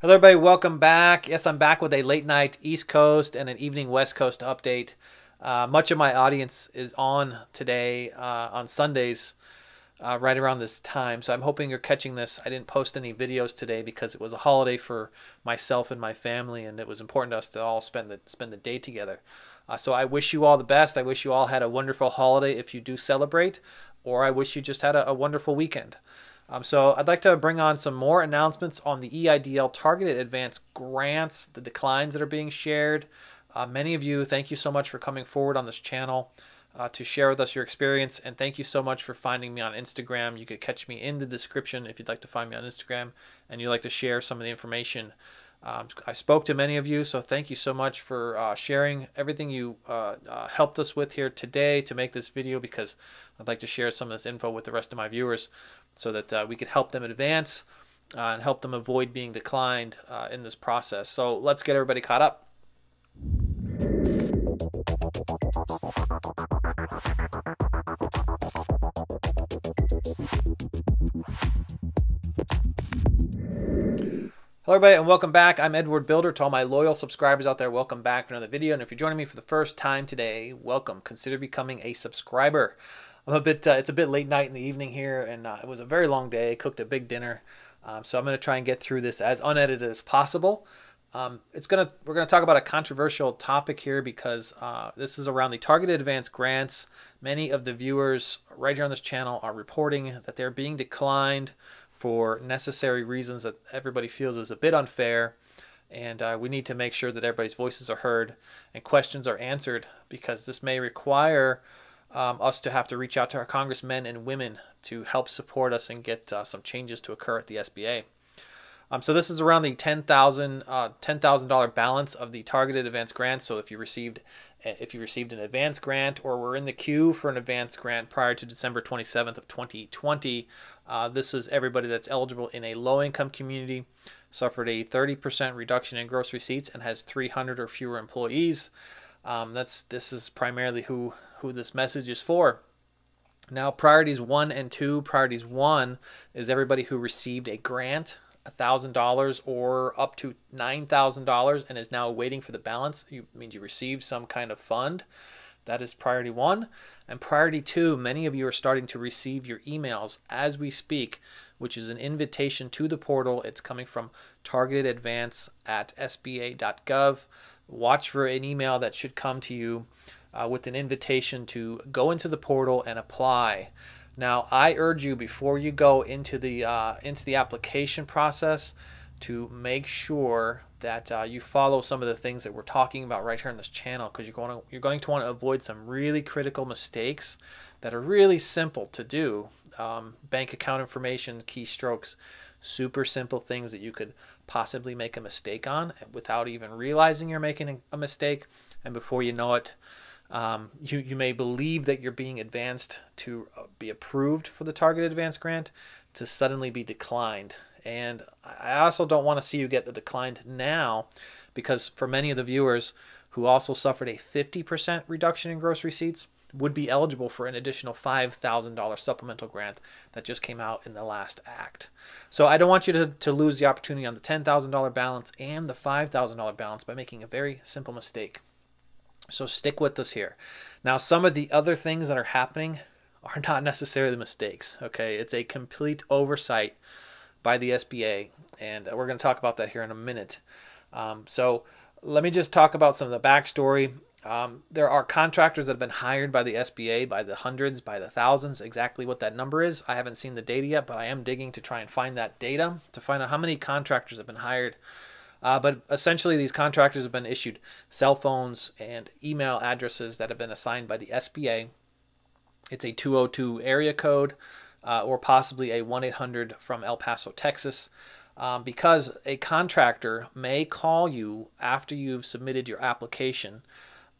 Hello everybody, welcome back. Yes, I'm back with a late night East Coast and an evening West Coast update. Much of my audience is on today on Sundays right around this time, so I'm hoping you're catching this. I didn't post any videos today because it was a holiday for myself and my family, and it was important to us to all spend the day together. So I wish you all the best. I wish you all had a wonderful holiday if you do celebrate, or I wish you just had a wonderful weekend. So I'd like to bring on some more announcements on the EIDL Targeted Advanced Grants, the declines that are being shared. Many of you, thank you so much for coming forward on this channel to share with us your experience. And thank you so much for finding me on Instagram. You could catch me in the description if you'd like to find me on Instagram and you'd like to share some of the information. I spoke to many of you, so thank you so much for sharing everything you helped us with here today to make this video, because I'd like to share some of this info with the rest of my viewers so that we could help them advance and help them avoid being declined in this process. So let's get everybody caught up. Hello everybody and welcome back. I'm Edward Builder. To all my loyal subscribers out there, welcome back for another video. And if you're joining me for the first time today, welcome. Consider becoming a subscriber. I'm a bit, it's a bit late night in the evening here, and it was a very long day. I cooked a big dinner. So I'm going to try and get through this as unedited as possible. We're going to talk about a controversial topic here because this is around the Targeted Advanced Grants. Many of the viewers right here on this channel are reporting that they're being declined for necessary reasons that everybody feels is a bit unfair, and we need to make sure that everybody's voices are heard and questions are answered, because this may require us to have to reach out to our congressmen and women to help support us and get some changes to occur at the SBA. So this is around the $10,000 balance of the Targeted Advanced Grant. So if you received an advance grant or were in the queue for an advance grant prior to December 27th of 2020, this is everybody that's eligible in a low-income community, suffered a 30% reduction in gross receipts, and has 300 or fewer employees. This is primarily who this message is for. Now, priorities 1 and 2. Priorities 1 is everybody who received a grant, $1,000 or up to $9,000, and is now waiting for the balance. It means you received some kind of fund. That is priority 1. And priority 2, many of you are starting to receive your emails as we speak, which is an invitation to the portal. It's coming from targetedadvance@sba.gov. Watch for an email that should come to you with an invitation to go into the portal and apply. Now, I urge you, before you go into the application process, to make sure that you follow some of the things that we're talking about right here on this channel, because you're going to want to avoid some really critical mistakes that are really simple to do. Bank account information, keystrokes, super simple things that you could possibly make a mistake on without even realizing you're making a mistake, and before you know it, you may believe that you're being advanced to be approved for the Targeted Advanced Grant, to suddenly be declined. And I also don't want to see you get declined now, because for many of the viewers who also suffered a 50% reduction in gross receipts would be eligible for an additional $5,000 supplemental grant that just came out in the last act. So I don't want you to lose the opportunity on the $10,000 balance and the $5,000 balance by making a very simple mistake. So stick with us here. Now, some of the other things that are happening are not necessarily mistakes, okay? It's a complete oversight by the SBA, and we're going to talk about that here in a minute. So let me just talk about some of the backstory. There are contractors that have been hired by the SBA by the hundreds, by the thousands. Exactly what that number is, I haven't seen the data yet, but I am digging to try and find that data to find out how many contractors have been hired. But essentially, these contractors have been issued cell phones and email addresses that have been assigned by the SBA. It's a 202 area code or possibly a 1-800 from El Paso, Texas, because a contractor may call you after you've submitted your application,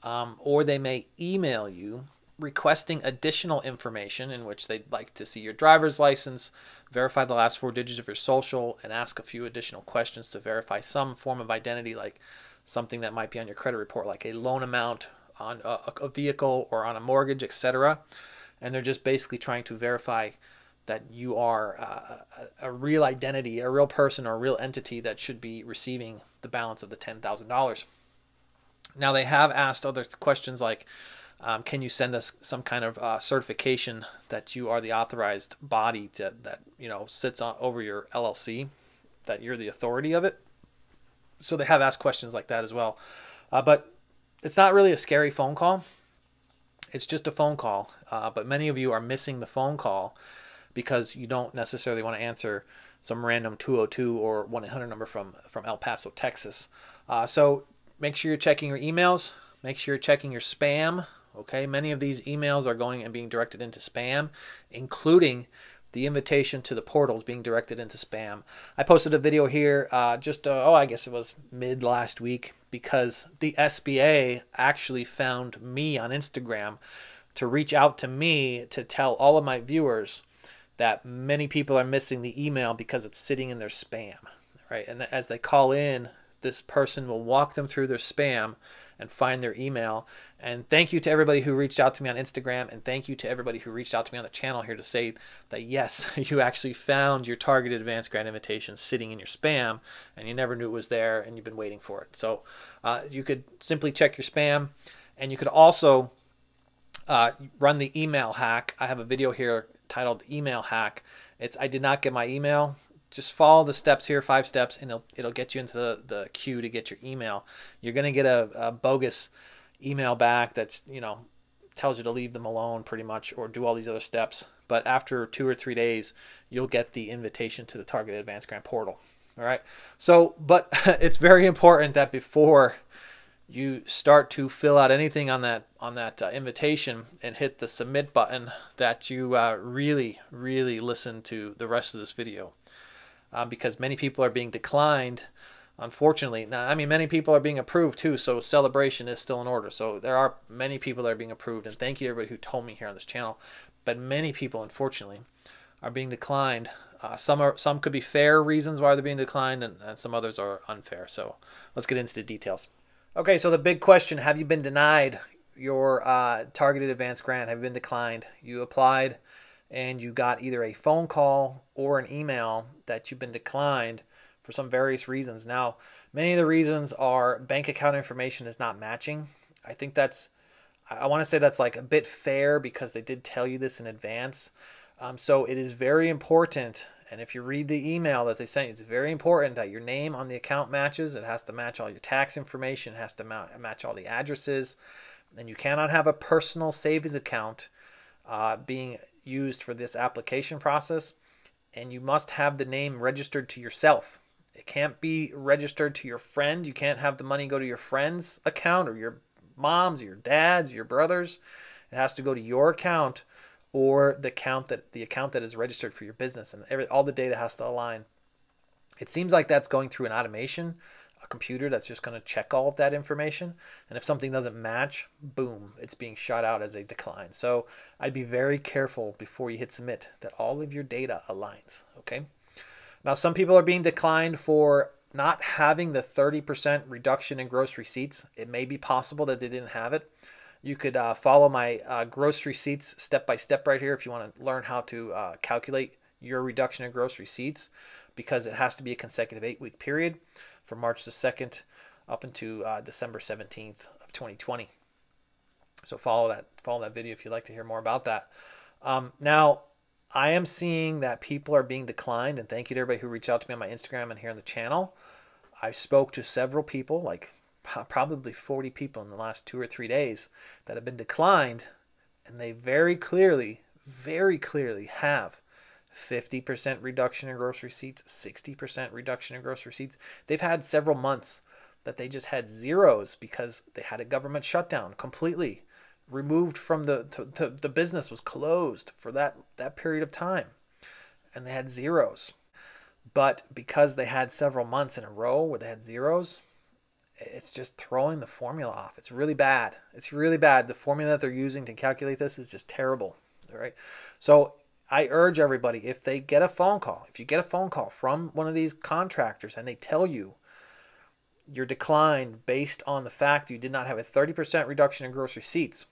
or they may email you requesting additional information, in which they'd like to see your driver's license, verify the last 4 digits of your social, and ask a few additional questions to verify some form of identity, like something that might be on your credit report, like a loan amount on a vehicle or on a mortgage, etc. And they're just basically trying to verify that you are a real identity, a real person, or a real entity that should be receiving the balance of the $10,000. Now, they have asked other questions like, can you send us some kind of certification that you are the authorized body to, that, you know, sits on over your LLC, that you're the authority of it? So they have asked questions like that as well. But it's not really a scary phone call. It's just a phone call. But many of you are missing the phone call because you don't necessarily want to answer some random 202 or 1-800 number from El Paso, Texas. So make sure you're checking your emails. Make sure you're checking your spam. Okay, many of these emails are going and being directed into spam, including the invitation to the portals being directed into spam. I posted a video here I guess it was mid last week, because the SBA actually found me on Instagram to reach out to me to tell all of my viewers that many people are missing the email because it's sitting in their spam, right? And as they call in, this person will walk them through their spam and find their email. And thank you to everybody who reached out to me on Instagram, and thank you to everybody who reached out to me on the channel here to say that yes, you actually found your targeted advanced grant invitation sitting in your spam, and you never knew it was there, and you've been waiting for it. So you could simply check your spam, and you could also run the email hack. I have a video here titled Email Hack. It's I did not get my email. Just follow the steps here, 5 steps, and it'll get you into the queue to get your email. You're going to get a bogus email back that's, you know, tells you to leave them alone pretty much, or do all these other steps. But after 2 or 3 days, you'll get the invitation to the Targeted Advanced Grant portal. All right. So, but it's very important that before you start to fill out anything on that invitation and hit the submit button, that you really listen to the rest of this video. Because many people are being declined, unfortunately. Now, I mean, many people are being approved too, so celebration is still in order. So there are many people that are being approved, and thank you to everybody who told me here on this channel. But many people, unfortunately, are being declined. Some could be fair reasons why they're being declined, and some others are unfair. So let's get into the details. Okay, so the big question: have you been denied your targeted advanced grant? Have you been declined? You applied, and you got either a phone call or an email that you've been declined for some various reasons. Now, many of the reasons are bank account information is not matching. I think that's, I want to say that's like a bit fair, because they did tell you this in advance. So it is very important, and if you read the email that they sent you, it's very important that your name on the account matches. It has to match all your tax information, it has to match all the addresses, and you cannot have a personal savings account being used for this application process, and you must have the name registered to yourself. It can't be registered to your friend. You can't have the money go to your friend's account, or your mom's, or your dad's, or your brother's. It has to go to your account, or the account that is registered for your business, and all the data has to align. It seems like that's going through an automation, a computer that's just going to check all of that information, and if something doesn't match, boom, it's being shot out as a decline. So I'd be very careful before you hit submit that all of your data aligns. Okay, now some people are being declined for not having the 30% reduction in gross receipts. It may be possible that they didn't have it. You could follow my gross receipts step by step right here if you want to learn how to calculate your reduction in gross receipts, because it has to be a consecutive 8-week period from March the 2nd up into December 17th of 2020. So follow that video if you'd like to hear more about that. Now, I am seeing that people are being declined, and thank you to everybody who reached out to me on my Instagram and here on the channel. I spoke to several people, like probably 40 people in the last 2 or 3 days, that have been declined, and they very clearly have 50% reduction in gross receipts, 60% reduction in gross receipts. They've had several months that they just had zeros because they had a government shutdown completely removed from the business was closed for that period of time, and they had zeros. But because they had several months in a row where they had zeros, it's just throwing the formula off. It's really bad. It's really bad. The formula that they're using to calculate this is just terrible. All right. So I urge everybody, if they get a phone call, if you get a phone call from one of these contractors and they tell you you're declined based on the fact you did not have a 30% reduction in gross receipts,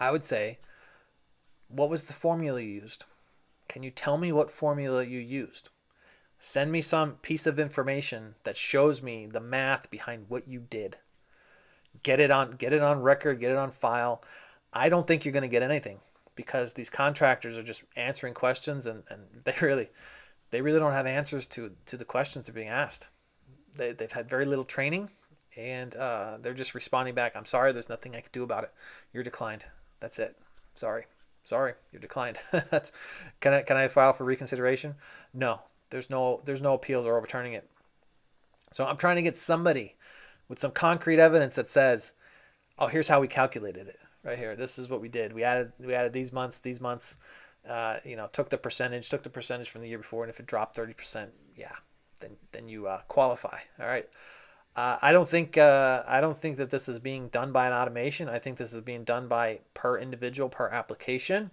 I would say, what was the formula you used? Can you tell me what formula you used? Send me some piece of information that shows me the math behind what you did. Get it on record, get it on file. I don't think you're going to get anything because these contractors are just answering questions and they really don't have answers to the questions that are being asked. They've had very little training and they're just responding back, "I'm sorry, there's nothing I can do about it. You're declined. That's it. Sorry, you're declined." That's, can I file for reconsideration? No. There's no appeals or overturning it. So I'm trying to get somebody with some concrete evidence that says, "Oh, here's how we calculated it right here. This is what we did. We added these months, took the percentage from the year before, and if it dropped 30%, yeah, then you qualify." All right. I don't think that this is being done by an automation. I think this is being done by per individual, per application.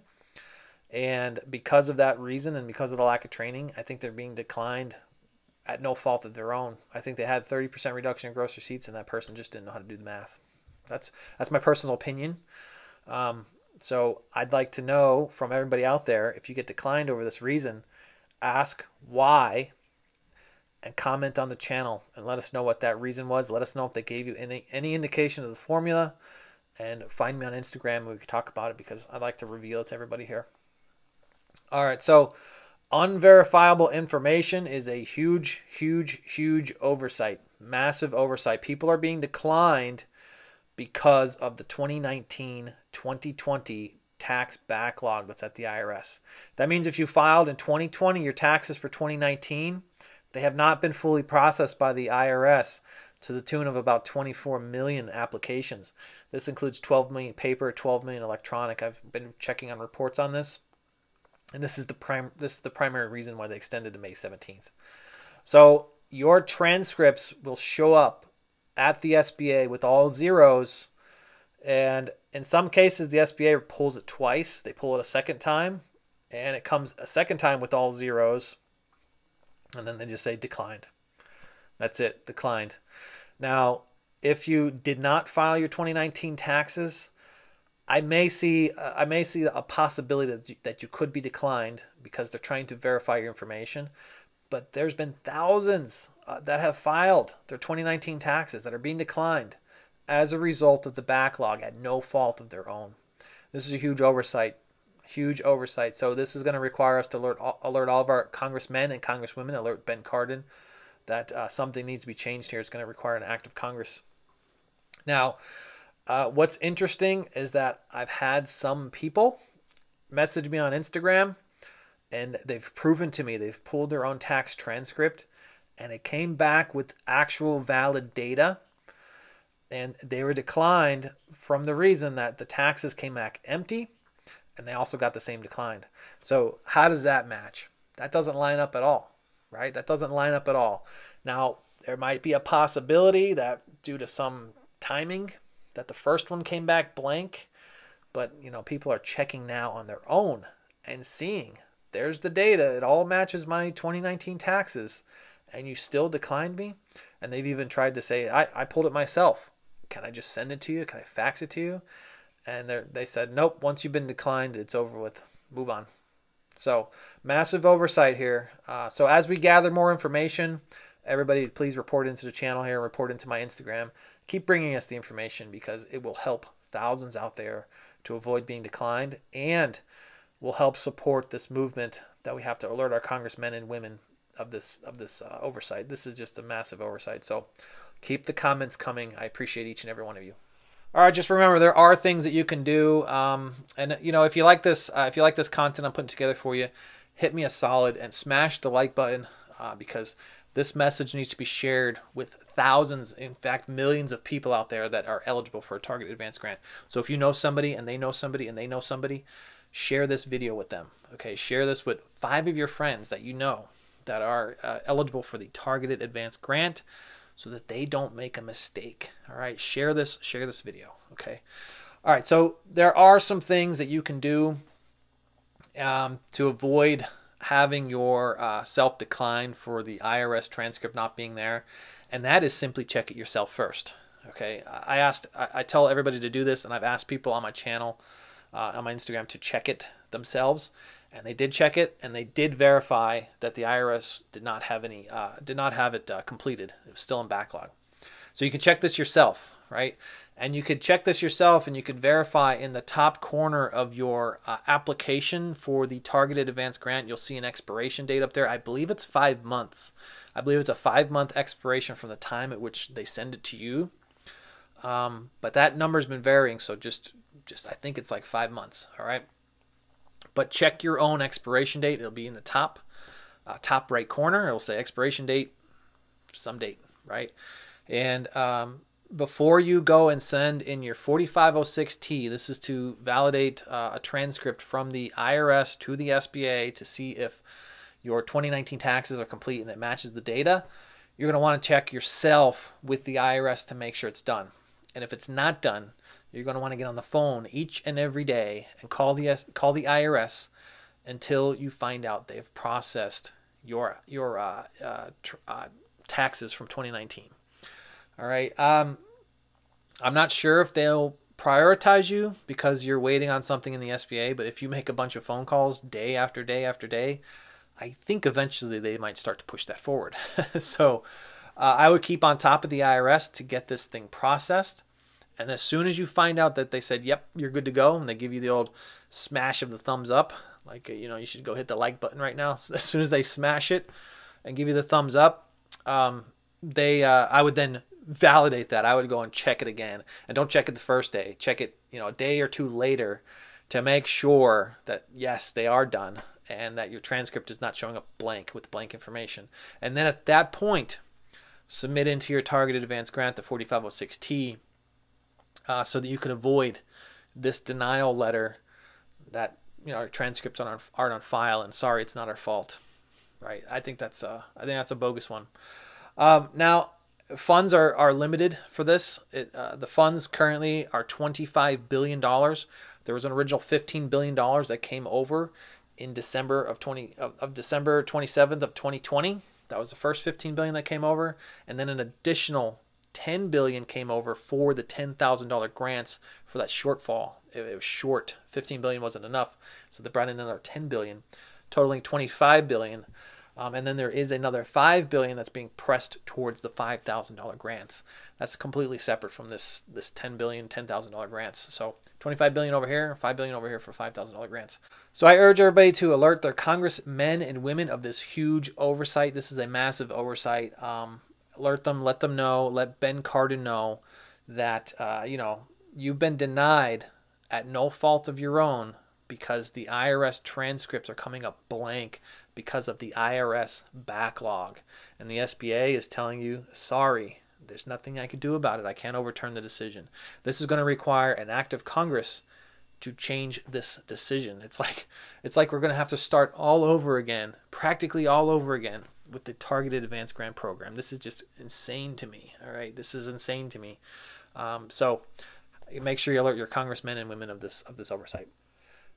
And because of that reason and because of the lack of training, I think they're being declined at no fault of their own. I think they had 30% reduction in gross receipts and that person just didn't know how to do the math. That's my personal opinion. So I'd like to know from everybody out there, if you get declined over this reason, ask why and comment on the channel and let us know what that reason was. Let us know if they gave you any indication of the formula, and find me on Instagram. We could talk about it because I'd like to reveal it to everybody here. All right, so unverifiable information is a huge, huge, huge oversight, massive oversight. People are being declined because of the 2019-2020 tax backlog that's at the IRS. That means if you filed in 2020 your taxes for 2019, they have not been fully processed by the IRS to the tune of about 24 million applications. This includes 12 million paper, 12 million electronic. I've been checking on reports on this. And this is the primary reason why they extended to May 17th. So your transcripts will show up at the SBA with all zeros. And in some cases, the SBA pulls it twice. They pull it a second time. And it comes a second time with all zeros. And then they just say declined. That's it, declined. Now, if you did not file your 2019 taxes, I may see a possibility that you could be declined because they're trying to verify your information. But there's been thousands that have filed their 2019 taxes that are being declined as a result of the backlog at no fault of their own. This is a huge oversight, huge oversight. So this is going to require us to alert all of our congressmen and congresswomen, alert Ben Cardin, that something needs to be changed here. It's going to require an act of Congress. Now, what's interesting is that I've had some people message me on Instagram and they've proven to me, they've pulled their own tax transcript and it came back with actual valid data and they were declined from the reason that the taxes came back empty and they also got the same declined. So how does that match? That doesn't line up at all, right? That doesn't line up at all. Now, there might be a possibility that due to some timing, that the first one came back blank, but you know, people are checking now on their own and seeing there's the data. It all matches my 2019 taxes and you still declined me. And they've even tried to say, I pulled it myself. Can I just send it to you? Can I fax it to you? And they said, nope, once you've been declined, it's over with, move on. So massive oversight here. So as we gather more information, everybody please report into the channel here, report into my Instagram. Keep bringing us the information because it will help thousands out there to avoid being declined and will help support this movement that we have to alert our congressmen and women of this oversight. This is just a massive oversight. So keep the comments coming. I appreciate each and every one of you. All right, just remember there are things that you can do. And you know, if you like this content I'm putting together for you, hit me a solid and smash the like button because this message needs to be shared with thousands, in fact, millions of people out there that are eligible for a Targeted Advanced Grant. So if you know somebody and they know somebody and they know somebody, share this video with them. Okay, share this with 5 of your friends that you know that are eligible for the Targeted Advanced Grant so that they don't make a mistake. All right, share this video, okay? All right, so there are some things that you can do to avoid having your self decline for the IRS transcript not being there. And that is simply check it yourself first. Okay. I tell everybody to do this and I've asked people on my channel, on my Instagram to check it themselves. and they did check it, and they did verify that the IRS did not have any, completed. It was still in backlog. So you can check this yourself, right? And you could check this yourself, and you could verify in the top corner of your application for the Targeted Advanced Grant, you'll see an expiration date up there. I believe it's 5 months. I believe it's a 5-month expiration from the time at which they send it to you. But that number's been varying, so just I think it's like 5 months, all right? But check your own expiration date. It'll be in the top right corner. It'll say expiration date, some date, right? And before you go and send in your 4506T, this is to validate a transcript from the IRS to the SBA to see if your 2019 taxes are complete and it matches the data. You're going to want to check yourself with the IRS to make sure it's done. And if it's not done, you're going to want to get on the phone each and every day and call the IRS until you find out they've processed your taxes from 2019. All right. I'm not sure if they'll prioritize you because you're waiting on something in the SBA, but if you make a bunch of phone calls day after day after day, I think eventually they might start to push that forward. So I would keep on top of the IRS to get this thing processed. And as soon as you find out that they said, yep, you're good to go, and they give you the old smash of the thumbs up, like, you know, you should go hit the like button right now. So as soon as they smash it and give you the thumbs up, I would then validate that. I would go and check it again. And don't check it the first day. Check it, you know, a day or two later to make sure that, yes, they are done and that your transcript is not showing up blank with blank information. And then at that point, submit into your Targeted Advanced Grant, the 4506T, so that you can avoid this denial letter that, you know, our transcripts aren't on file and sorry, it's not our fault, right? I think that's a bogus one. Now, funds are limited for this. The funds currently are $25 billion. There was an original $15 billion that came over in December of December 27th of 2020. That was the first $15 billion that came over, and then an additional $10 billion came over for the $10,000 grants for that shortfall. It was short. $15 billion wasn't enough, so they brought in another $10 billion, totaling $25 billion. And then there is another $5 billion that's being pressed towards the $5,000 grants. That's completely separate from this $10 billion, $10,000 grants. So $25 billion over here, $5 billion over here for $5,000 grants. So I urge everybody to alert their congressmen and women of this huge oversight. This is a massive oversight. Alert them, let them know, let Ben Cardin know that, you know, you've been denied at no fault of your own because the IRS transcripts are coming up blank because of the IRS backlog. And the SBA is telling you, sorry, there's nothing I can do about it. I can't overturn the decision. This is going to require an act of Congress to change this decision. It's like we're going to have to start all over again, practically all over again, with the Targeted Advanced Grant program. This is just insane to me, all right? This is insane to me. So make sure you alert your congressmen and women of this oversight.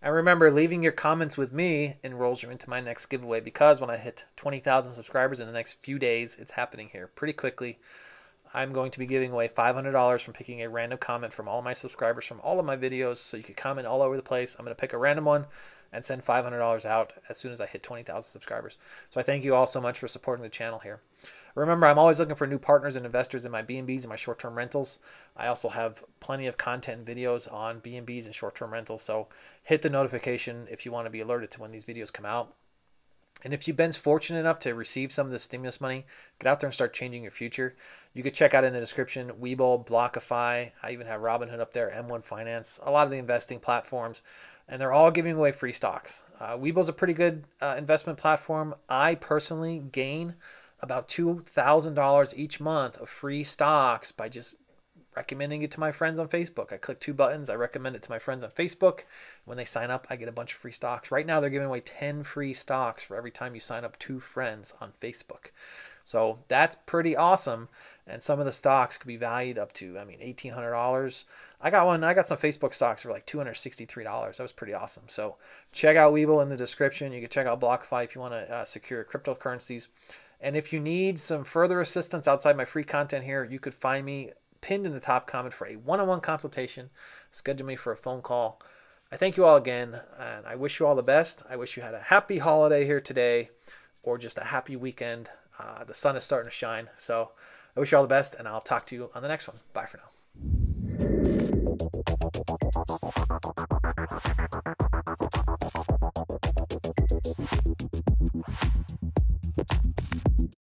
And remember, leaving your comments with me enrolls you into my next giveaway, because when I hit 20,000 subscribers in the next few days, it's happening here pretty quickly. I'm going to be giving away $500 from picking a random comment from all my subscribers from all of my videos. So you can comment all over the place. I'm going to pick a random one and send $500 out as soon as I hit 20,000 subscribers. So I thank you all so much for supporting the channel here. Remember, I'm always looking for new partners and investors in my B&Bs and my short-term rentals. I also have plenty of content and videos on B&Bs and short-term rentals, so hit the notification if you want to be alerted to when these videos come out. And if you've been fortunate enough to receive some of this stimulus money, get out there and start changing your future. You can check out in the description Webull, BlockFi. I even have Robinhood up there, M1 Finance, a lot of the investing platforms. And they're all giving away free stocks. Webull's a pretty good investment platform. I personally gain about $2,000 each month of free stocks by just recommending it to my friends on Facebook. I click 2 buttons. I recommend it to my friends on Facebook. When they sign up, I get a bunch of free stocks. Right now, they're giving away 10 free stocks for every time you sign up 2 friends on Facebook. So that's pretty awesome. And some of the stocks could be valued up to, I mean, $1,800. I got some Facebook stocks for like $263. That was pretty awesome. So check out Webull in the description. You can check out BlockFi if you want to secure cryptocurrencies. And if you need some further assistance outside my free content here, you could find me pinned in the top comment for a one-on-one consultation. Schedule me for a phone call. I thank you all again, and I wish you all the best. I wish you had a happy holiday here today, or just a happy weekend. The sun is starting to shine. So I wish you all the best, and I'll talk to you on the next one. Bye for now.